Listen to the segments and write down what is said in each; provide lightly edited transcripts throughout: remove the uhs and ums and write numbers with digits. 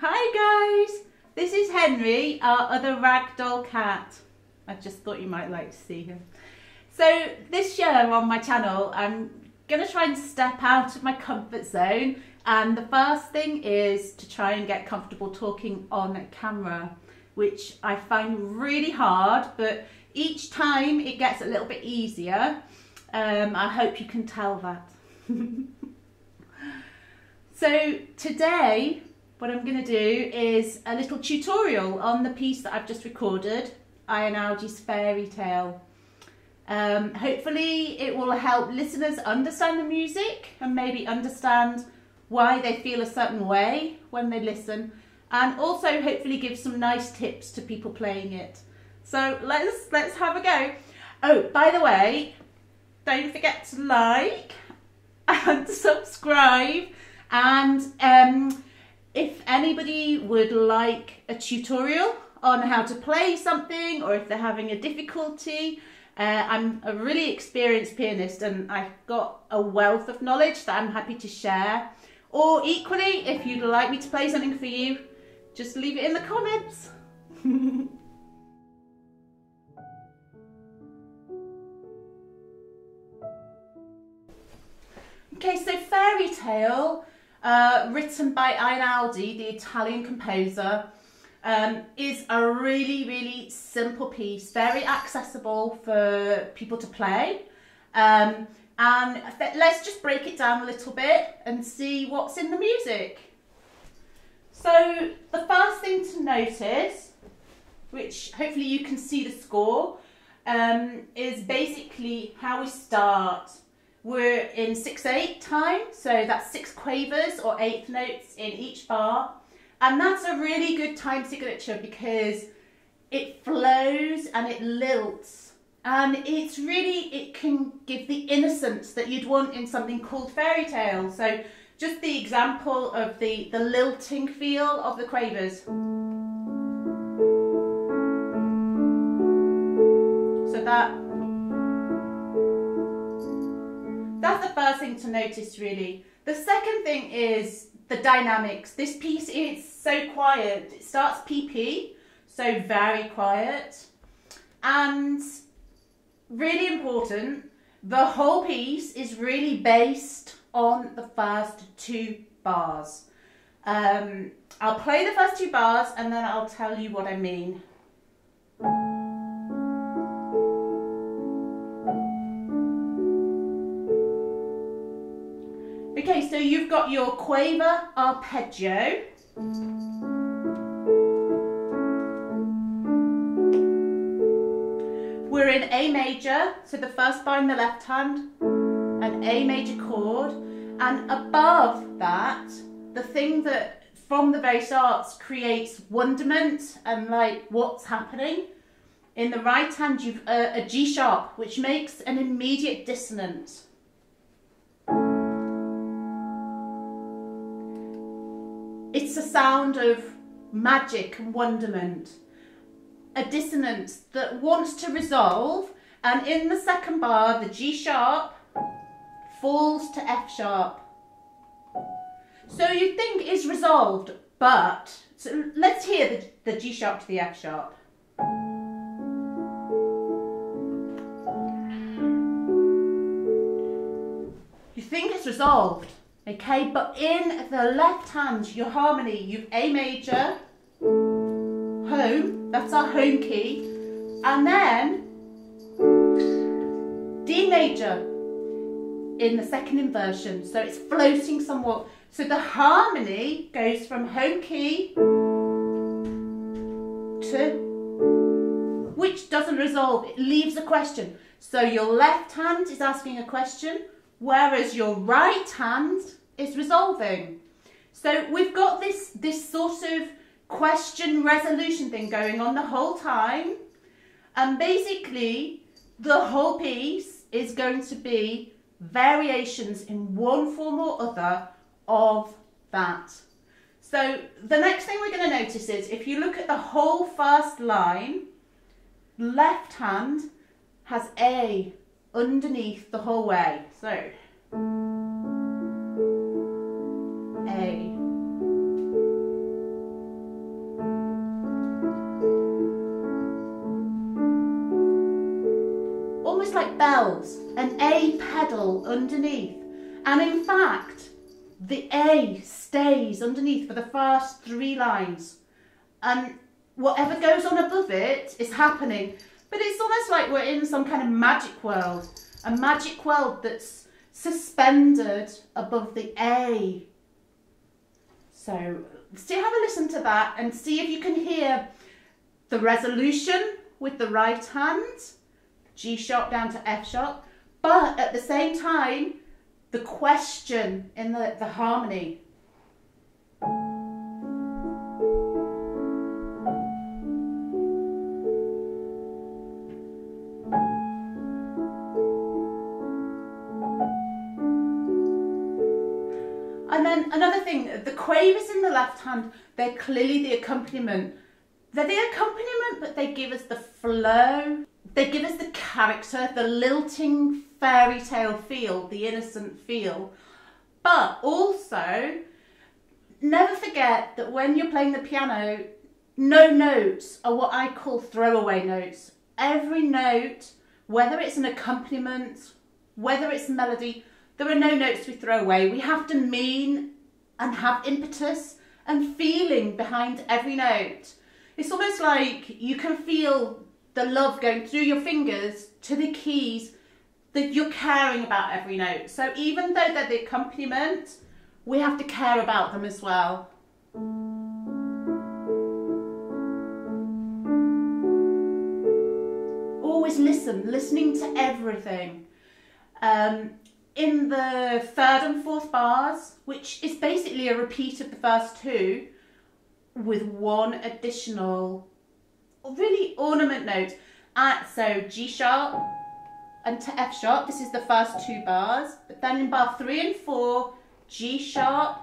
Hi guys, this is Henry, our other ragdoll cat. I just thought you might like to see him. So this year on my channel, I'm going to try and step out of my comfort zone. And the first thing is to try and get comfortable talking on camera, which I find really hard, but each time it gets a little bit easier. I hope you can tell that. So today, what I'm going to do is a little tutorial on the piece that I've just recorded, Einaudi Fairytale. Hopefully it will help listeners understand the music and maybe understand why they feel a certain way when they listen, and also hopefully give some nice tips to people playing it. So let's have a go. Oh, by the way, don't forget to like and subscribe, and if anybody would like a tutorial on how to play something, or if they're having a difficulty, I'm a really experienced pianist and I've got a wealth of knowledge that I'm happy to share. Or equally, if you'd like me to play something for you, just leave it in the comments. Okay, so Fairytale, written by Einaudi, the Italian composer, is a really, really simple piece, very accessible for people to play. And let's just break it down a little bit and see what's in the music. So the first thing to notice, which hopefully you can see the score, is basically how we start. We're in 6/8 time, so that's 6 quavers or 8th notes in each bar. And that's a really good time signature because it flows and it lilts. And it's really, it can give the innocence that you'd want in something called Fairytale. So just the example of the lilting feel of the quavers. So that's the first thing to notice, really. The second thing is the dynamics. This piece is so quiet. It starts PP, so very quiet. And really important, the whole piece is really based on the first two bars. I'll play the first two bars and then I'll tell you what I mean. Okay, so you've got your quaver arpeggio. We're in A major, so the first bar in the left hand, an A major chord, and above that, the thing that from the very start creates wonderment and like what's happening. In the right hand, you've a G sharp, which makes an immediate dissonance. It's a sound of magic and wonderment, a dissonance that wants to resolve, and in the second bar, the G sharp falls to F sharp. So you think it's resolved, but so let's hear the G sharp to the F sharp. You think it's resolved. Okay, but in the left hand, your harmony, you've A major, home, that's our home key, and then D major in the second inversion, so it's floating somewhat. So the harmony goes from home key to, which doesn't resolve, it leaves a question. So your left hand is asking a question, whereas your right hand is resolving. So we've got this sort of question resolution thing going on the whole time. And basically, the whole piece is going to be variations in one form or other of that. So the next thing we're going to notice is, if you look at the whole first line, left hand has A underneath the whole way, so A, like bells, an A pedal underneath. And in fact, the A stays underneath for the first three lines. And whatever goes on above it is happening. But it's almost like we're in some kind of magic world. A magic world that's suspended above the A. So, see, have a listen to that and see if you can hear the resolution with the right hand, G sharp down to F sharp, but at the same time, the question in the harmony. And then another thing, the quavers in the left hand, they're clearly the accompaniment. They're the accompaniment, but they give us the flow. They give us the character, the lilting fairy tale feel, the innocent feel. But also, never forget that when you're playing the piano, no notes are what I call throwaway notes. Every note, whether it's an accompaniment, whether it's melody, there are no notes we throw away. We have to mean and have impetus and feeling behind every note. It's almost like you can feel the love going through your fingers to the keys, that you're caring about every note. So even though they're the accompaniment, we have to care about them as well. Always listening to everything. In the third and fourth bars, which is basically a repeat of the first two, with one additional, really ornament note. So G sharp and to F sharp, this is the first two bars. But then in bar 3 and 4, G sharp.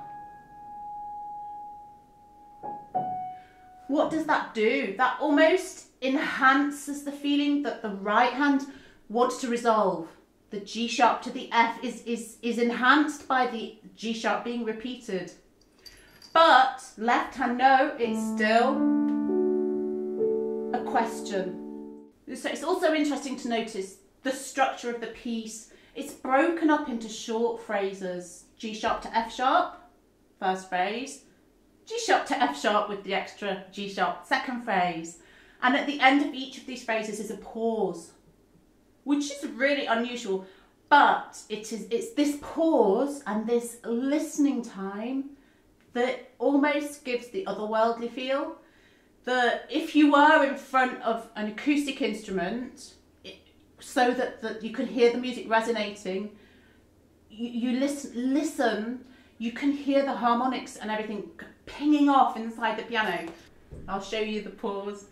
What does that do? That almost enhances the feeling that the right hand wants to resolve. The G sharp to the F is enhanced by the G sharp being repeated. But left hand note is still a question. So it's also interesting to notice the structure of the piece. It's broken up into short phrases. G sharp to F sharp, first phrase. G sharp to F sharp with the extra G sharp, second phrase. And at the end of each of these phrases is a pause, which is really unusual, but it's this pause and this listening time that almost gives the otherworldly feel. That if you were in front of an acoustic instrument, so that you can hear the music resonating, you listen, you can hear the harmonics and everything pinging off inside the piano. I'll show you the pause.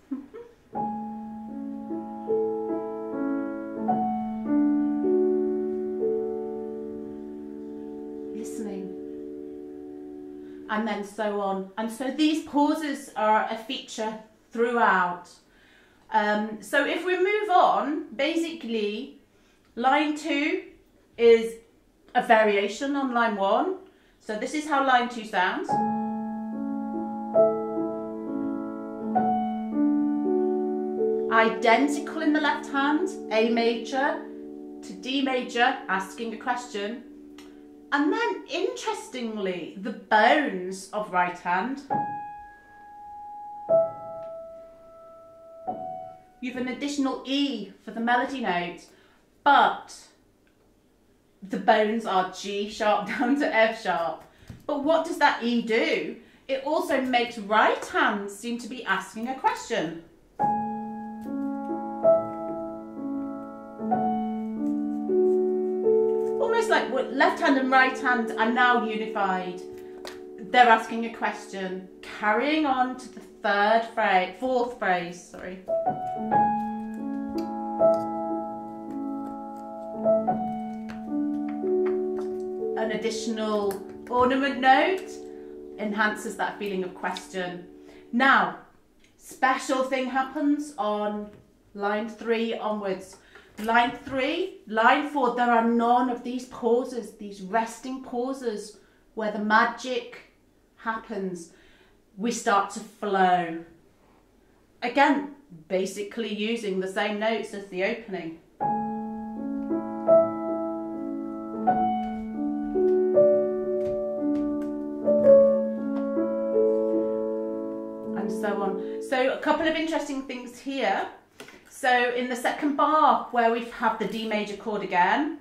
And then so on. And so these pauses are a feature throughout. So if we move on, basically line 2 is a variation on line 1. So this is how line 2 sounds. Identical in the left hand, A major to D major, asking a question. And then, interestingly, the bones of right hand. You've an additional E for the melody note, but the bones are G sharp down to F sharp. But what does that E do? It also makes right hand seem to be asking a question. Like left hand and right hand are now unified. They're asking a question, carrying on to the fourth phrase, sorry. An additional ornament note enhances that feeling of question. Now, special thing happens on line 3 onwards. Line 3, line 4, there are none of these pauses, these resting pauses where the magic happens. We start to flow. Again, basically using the same notes as the opening. and so on. So a couple of interesting things here. So in the second bar where we have the D major chord again,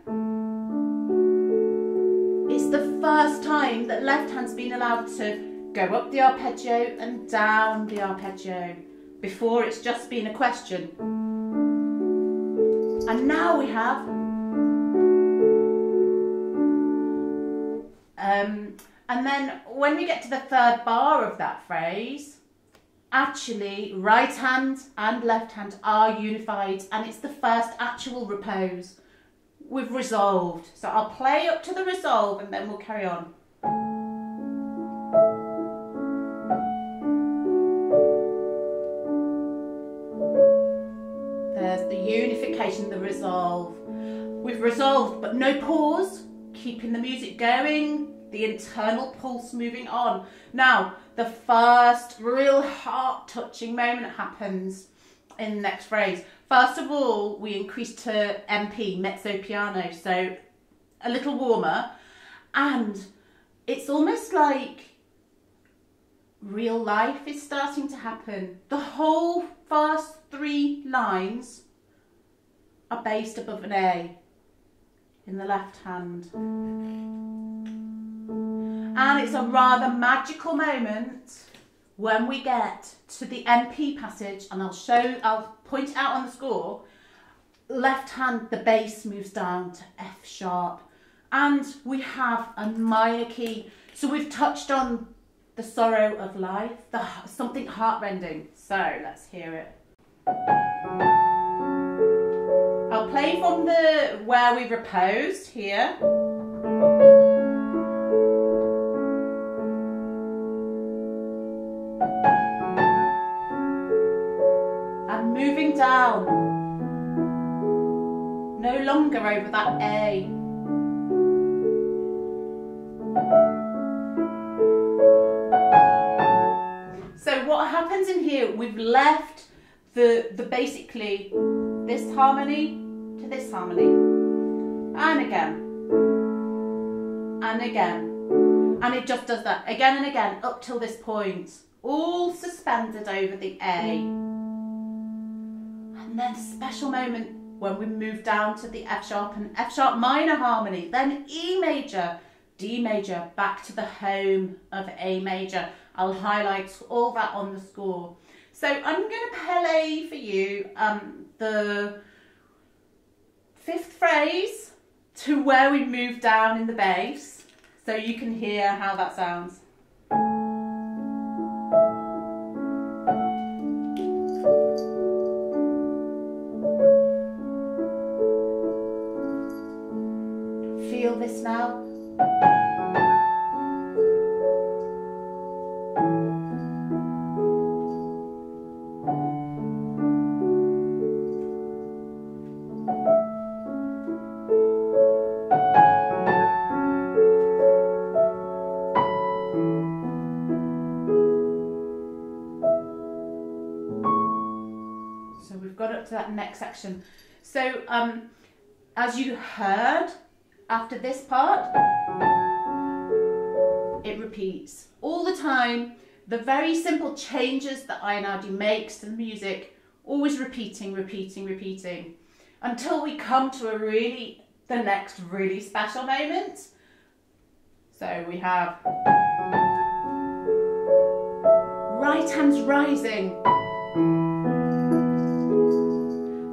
it's the first time that left hand's been allowed to go up the arpeggio and down the arpeggio. Before it's just been a question. And now we have and then when we get to the third bar of that phrase, actually right hand and left hand are unified, and it's the first actual repose. We've resolved. So I'll play up to the resolve and then we'll carry on. There's the unification, the resolve. We've resolved, but no pause, keeping the music going. The internal pulse moving on. Now, the first real heart-touching moment happens in the next phrase. First of all, we increase to MP, mezzo piano, so a little warmer. And it's almost like real life is starting to happen. The whole first three lines are based above an A in the left hand. And it's a rather magical moment when we get to the MP passage, and I'll point out on the score, left hand, the bass moves down to F sharp, and we have a minor key. So we've touched on the sorrow of life, something heartrending. So let's hear it. I'll play from where we reposed here. Moving down, no longer over that A. So what happens in here, we've left the basically this harmony to this harmony, and again, and again. And it just does that again and again up till this point, all suspended over the A. And then a special moment when we move down to the F sharp and F sharp minor harmony, then E major, D major, back to the home of A major. I'll highlight all that on the score. So I'm going to play for you the fifth phrase to where we move down in the bass, so you can hear how that sounds. Feel this now. So we've got up to that next section. So as you heard, after this part, it repeats all the time. The very simple changes that Einaudi makes to the music, always repeating, repeating, repeating, until we come to the next really special moment. So we have right hand's rising,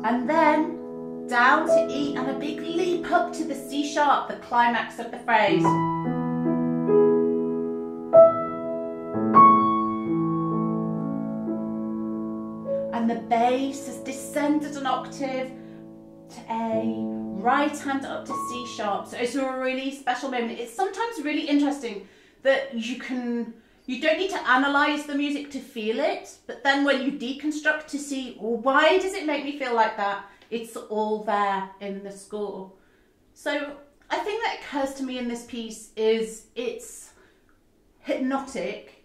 and then down to E and a big leap up to the C sharp, the climax of the phrase. And the bass has descended an octave to A, right hand up to C sharp. So it's a really special moment. It's sometimes really interesting that you don't need to analyse the music to feel it, but then when you deconstruct to see, well, why does it make me feel like that? It's all there in the score. So I think that occurs to me in this piece is it's hypnotic.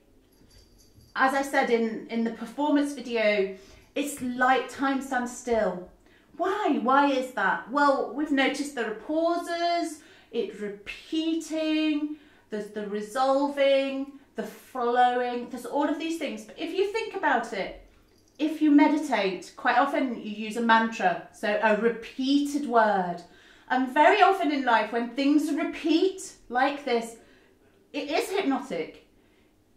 As I said in the performance video, it's like time stands still. Why? Why is that? Well, we've noticed there are pauses, it's repeating, there's the resolving, the flowing, there's all of these things. But if you think about it, if you meditate, quite often you use a mantra, so a repeated word. And very often in life, when things repeat like this, it is hypnotic.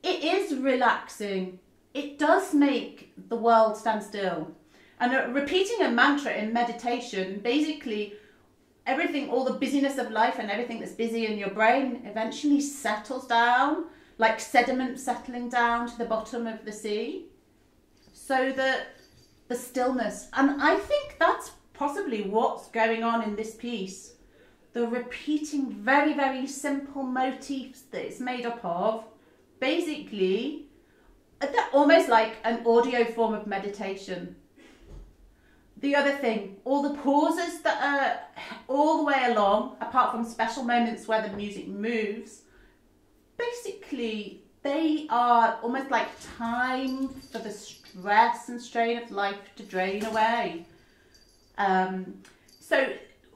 It is relaxing. It does make the world stand still. And repeating a mantra in meditation, basically everything, all the busyness of life and everything that's busy in your brain eventually settles down, like sediment settling down to the bottom of the sea. So the stillness, and I think that's possibly what's going on in this piece. The repeating very, very simple motifs that it's made up of, basically, they're almost like an audio form of meditation. The other thing, all the pauses that are all the way along, apart from special moments where the music moves, basically they are almost like time for the stress and strain of life to drain away. So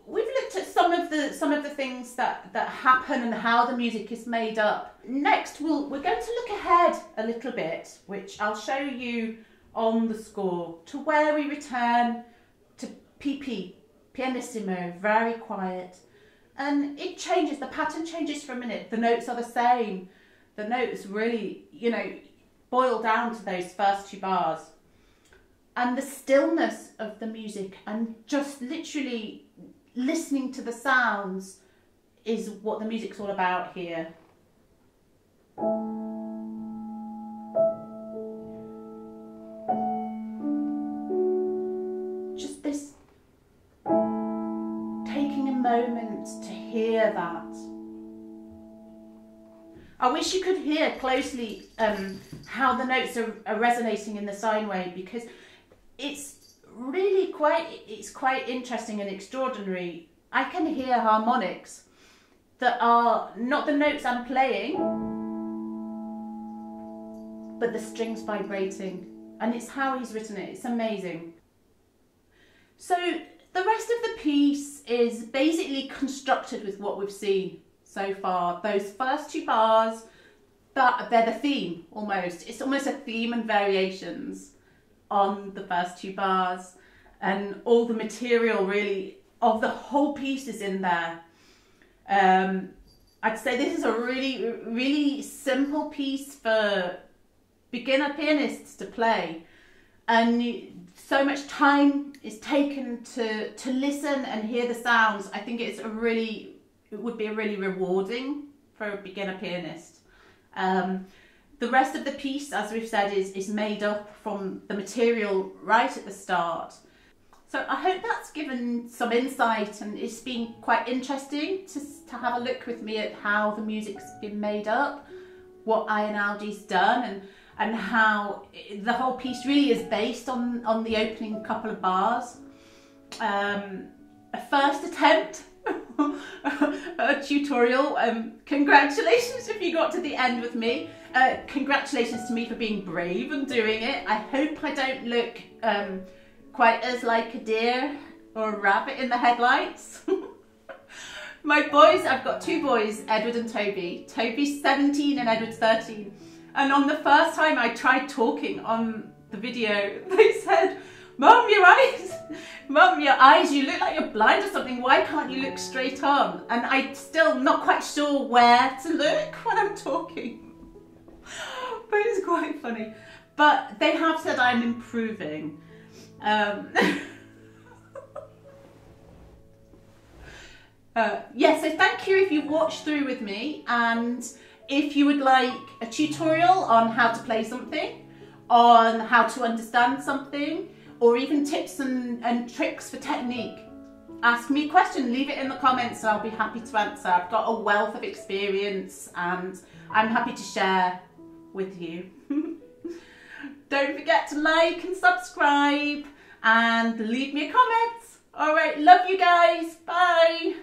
we've looked at some of the things that happen and how the music is made up. Next, we're going to look ahead a little bit, which I'll show you on the score, to where we return to PP, pianissimo, very quiet. And it changes, the pattern changes for a minute. The notes are the same. The notes really, you know, boil down to those first two bars. And the stillness of the music and just literally listening to the sounds is what the music's all about here. Just this, taking a moment to hear that. I wish you could hear closely how the notes are resonating in the sine wave, because it's really quite interesting and extraordinary. I can hear harmonics that are not the notes I'm playing, but the strings vibrating, and it's how he's written it. It's amazing. So the rest of the piece is basically constructed with what we've seen so far. Those first two bars, they're the theme almost. It's almost a theme and variations on the first two bars, and all the material really of the whole piece is in there. I'd say this is a really, really simple piece for beginner pianists to play, and so much time is taken to listen and hear the sounds. I think it would be really rewarding for a beginner pianist. The rest of the piece, as we've said, is made up from the material right at the start. So I hope that's given some insight, and it's been quite interesting to have a look with me at how the music's been made up, what Einaudi's done, and how the whole piece really is based on the opening couple of bars. A first attempt a tutorial. Congratulations if you got to the end with me. Congratulations to me for being brave and doing it. I hope I don't look quite as like a deer or a rabbit in the headlights. My boys, I've got two boys, Edward and Toby. Toby's 17 and Edward's 13. And on the first time I tried talking on the video, they said, "Mum, your eyes! Mum, your eyes, you look like you're blind or something. Why can't you look straight on?" And I'm still not quite sure where to look when I'm talking. But it's quite funny. But they have said I'm improving. Yeah, so thank you if you watched through with me. And if you would like a tutorial on how to play something, on how to understand something, or even tips and tricks for technique, ask me a question, leave it in the comments, and I'll be happy to answer. I've got a wealth of experience and I'm happy to share with you. Don't forget to like and subscribe and leave me a comment. All right, love you guys, bye.